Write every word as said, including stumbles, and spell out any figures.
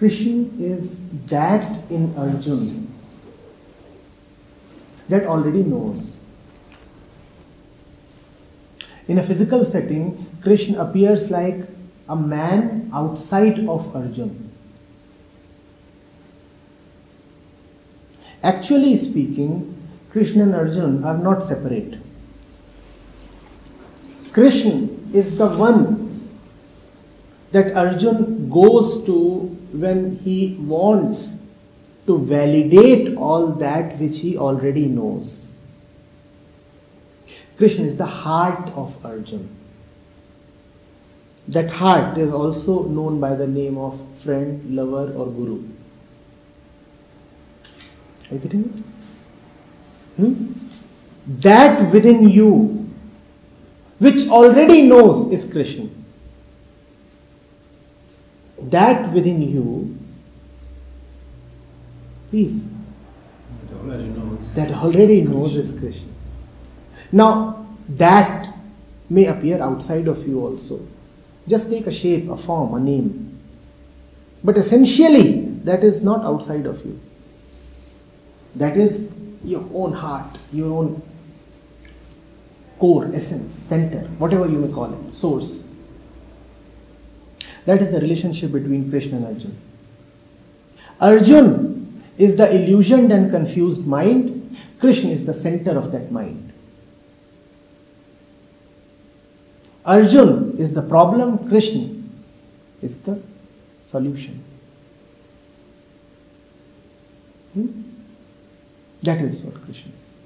Krishna is that in Arjuna that already knows. In a physical setting, Krishna appears like a man outside of Arjuna. Actually speaking, Krishna and Arjuna are not separate. Krishna is the one that Arjuna goes to when he wants to validate all that which he already knows. Krishna is the heart of Arjuna. That heart is also known by the name of friend, lover or guru. Are you getting it? Hmm? That within you, which already knows, is Krishna. That within you, please, that already knows, that already knows is Krishna. Now, that may appear outside of you also. Just take a shape, a form, a name. But essentially, that is not outside of you. That is your own heart, your own core, essence, center, whatever you may call it, source. That is the relationship between Krishna and Arjuna. Arjuna is the illusioned and confused mind. Krishna is the center of that mind. Arjuna is the problem. Krishna is the solution. Hmm? That is what Krishna is.